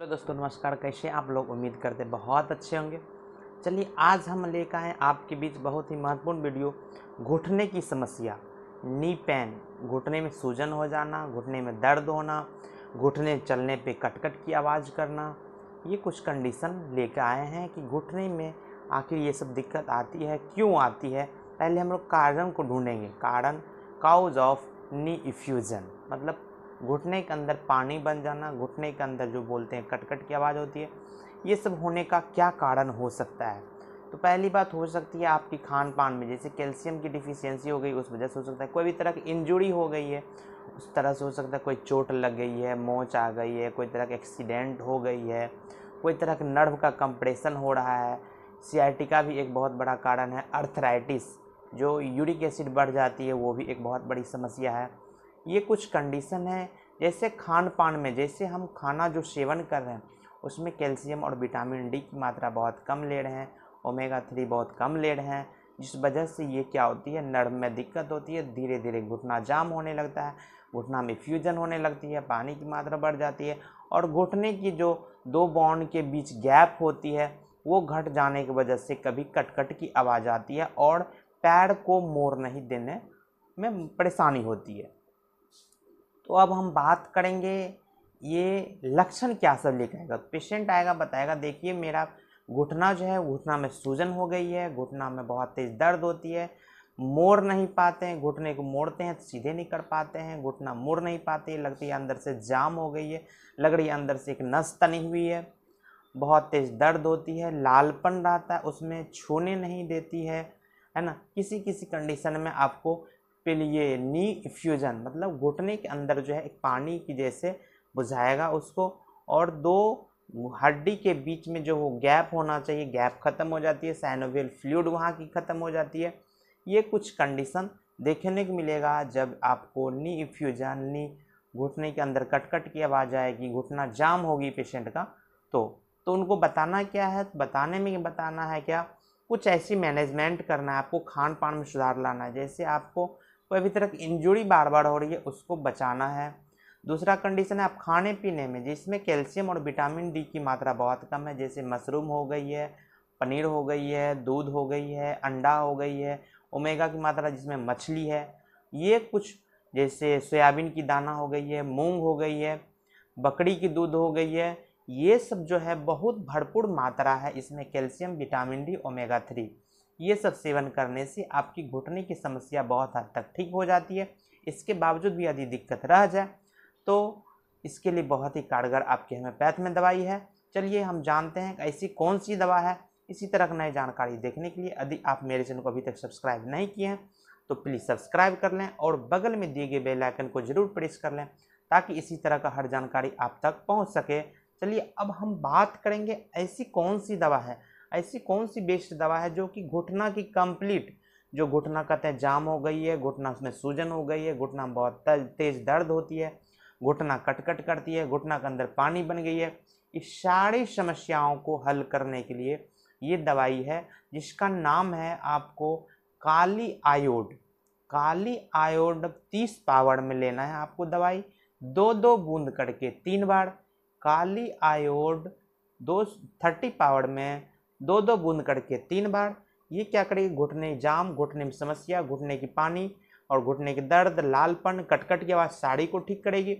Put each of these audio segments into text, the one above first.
Hello दोस्तों नमस्कार, कैसे आप लोग? उम्मीद करते बहुत अच्छे होंगे। चलिए आज हम लेकर आए आपके बीच बहुत ही महत्वपूर्ण वीडियो, घुटने की समस्या, नी पेन। घुटने में सूजन हो जाना, घुटने में दर्द होना, घुटने चलने पे कटकट की आवाज़ करना, ये कुछ कंडीशन लेकर आए हैं कि घुटने में आखिर ये सब दिक्कत आती है, क्यों आती है। पहले हम लोग कारण को ढूँढेंगे, कारण, काउज ऑफ नी इफ्यूज़न, मतलब घुटने के अंदर पानी बन जाना, घुटने के अंदर जो बोलते हैं कटकट की आवाज़ होती है, ये सब होने का क्या कारण हो सकता है। तो पहली बात हो सकती है आपकी खान पान में, जैसे कैल्शियम की डिफिशियंसी हो गई, उस वजह से हो सकता है। कोई भी तरह की इंजरी हो गई है, उस तरह से हो सकता है। कोई चोट लग गई है, मोच आ गई है, कोई तरह का एक्सीडेंट हो गई है, कोई तरह के नर्व का कंप्रेशन हो रहा है। सियाटिका भी एक बहुत बड़ा कारण है। अर्थराइटिस, जो यूरिक एसिड बढ़ जाती है, वो भी एक बहुत बड़ी समस्या है। ये कुछ कंडीशन है। जैसे खान पान में, जैसे हम खाना जो सेवन कर रहे हैं उसमें कैल्शियम और विटामिन डी की मात्रा बहुत कम ले रहे हैं, ओमेगा 3 बहुत कम ले रहे हैं, जिस वजह से ये क्या होती है, नर्व में दिक्कत होती है। धीरे धीरे घुटना जाम होने लगता है, घुटना में फ्यूजन होने लगती है, पानी की मात्रा बढ़ जाती है, और घुटने की जो दो बॉन्ड के बीच गैप होती है वो घट जाने की वजह से कभी कटकट की आवाज़ आती है और पैर को मोड़ नहीं देने में परेशानी होती है। तो अब हम बात करेंगे ये लक्षण क्या सब लेकर आएगा। पेशेंट आएगा, बताएगा देखिए मेरा घुटना जो है, घुटना में सूजन हो गई है, घुटना में बहुत तेज़ दर्द होती है, मोड़ नहीं पाते हैं, घुटने को मोड़ते हैं तो सीधे नहीं कर पाते हैं, घुटना मोड़ नहीं पाते, लगती है अंदर से जाम हो गई है, लग रही है अंदर से एक नस तनी हुई है, बहुत तेज़ दर्द होती है, लालपन रहता है, उसमें छूने नहीं देती है ना। किसी किसी कंडीशन में आपको लिए नी इफ्यूजन, मतलब घुटने के अंदर जो है एक पानी की जैसे बुझाएगा उसको, और दो हड्डी के बीच में जो वो गैप होना चाहिए, गैप ख़त्म हो जाती है, साइनोवियल फ्लूइड वहाँ की ख़त्म हो जाती है। ये कुछ कंडीशन देखने को मिलेगा जब आपको नी इफ्यूजन, नी घुटने के अंदर कटकट की आवाज़ आएगी, घुटना जाम होगी पेशेंट का। तो उनको बताना क्या है, तो बताने में बताना है क्या, कुछ ऐसी मैनेजमेंट करना है आपको, खान पान में सुधार लाना है। जैसे आपको कोई भी तरह की इंजरी बार बार हो रही है, उसको बचाना है। दूसरा कंडीशन है आप खाने पीने में, जिसमें कैल्शियम और विटामिन डी की मात्रा बहुत कम है, जैसे मशरूम हो गई है, पनीर हो गई है, दूध हो गई है, अंडा हो गई है, ओमेगा की मात्रा जिसमें मछली है, ये कुछ जैसे सोयाबीन की दाना हो गई है, मूंग हो गई है, बकरी की दूध हो गई है, ये सब जो है बहुत भरपूर मात्रा है, इसमें कैल्शियम, विटामिन डी, ओमेगा 3, ये सब सेवन करने से आपकी घुटने की समस्या बहुत हद तक ठीक हो जाती है। इसके बावजूद भी यदि दिक्कत रह जाए तो इसके लिए बहुत ही कारगर आपके होम्योपैथ में दवाई है। चलिए हम जानते हैं ऐसी कौन सी दवा है। इसी तरह की नई जानकारी देखने के लिए यदि आप मेरे चैनल को अभी तक सब्सक्राइब नहीं किए हैं तो प्लीज़ सब्सक्राइब कर लें और बगल में दिए गए बेल आइकन को ज़रूर प्रेस कर लें ताकि इसी तरह का हर जानकारी आप तक पहुँच सके। चलिए अब हम बात करेंगे ऐसी कौन सी दवा है, ऐसी कौन सी बेस्ट दवा है जो कि घुटना की कंप्लीट, जो घुटना कहते हैं जाम हो गई है, घुटना में सूजन हो गई है, घुटना में बहुत तेज़ दर्द होती है, घुटना कटकट करती है, घुटना के अंदर पानी बन गई है, इस सारी समस्याओं को हल करने के लिए ये दवाई है, जिसका नाम है आपको काली आयोड। काली आयोड 30 पावर में लेना है आपको दवाई, 2-2 बूंद करके 3 बार। काली आयोड 30 पावर में 2-2 बूंद करके 3 बार। ये क्या करेगी, घुटने जाम, घुटने में समस्या, घुटने की पानी और घुटने के दर्द, लालपन, कटकट की आवाज़, साड़ी को ठीक करेगी।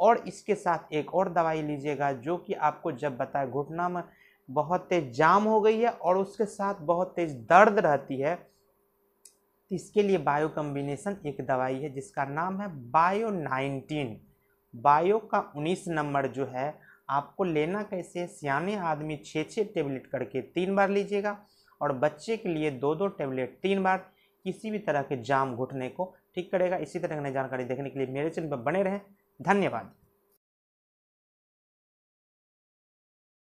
और इसके साथ एक और दवाई लीजिएगा जो कि आपको जब बताए घुटना में बहुत तेज जाम हो गई है और उसके साथ बहुत तेज दर्द रहती है, इसके लिए बायो कॉम्बिनेशन एक दवाई है जिसका नाम है बायो 19। बायो का 19 नंबर जो है आपको लेना कैसे, सियाने आदमी 6-6 टेबलेट करके 3 बार लीजिएगा और बच्चे के लिए 2-2 टेबलेट 3 बार। किसी भी तरह के जाम घुटने को ठीक करेगा। इसी तरह की जानकारी देखने के लिए मेरे चैनल पर बने रहें। धन्यवाद।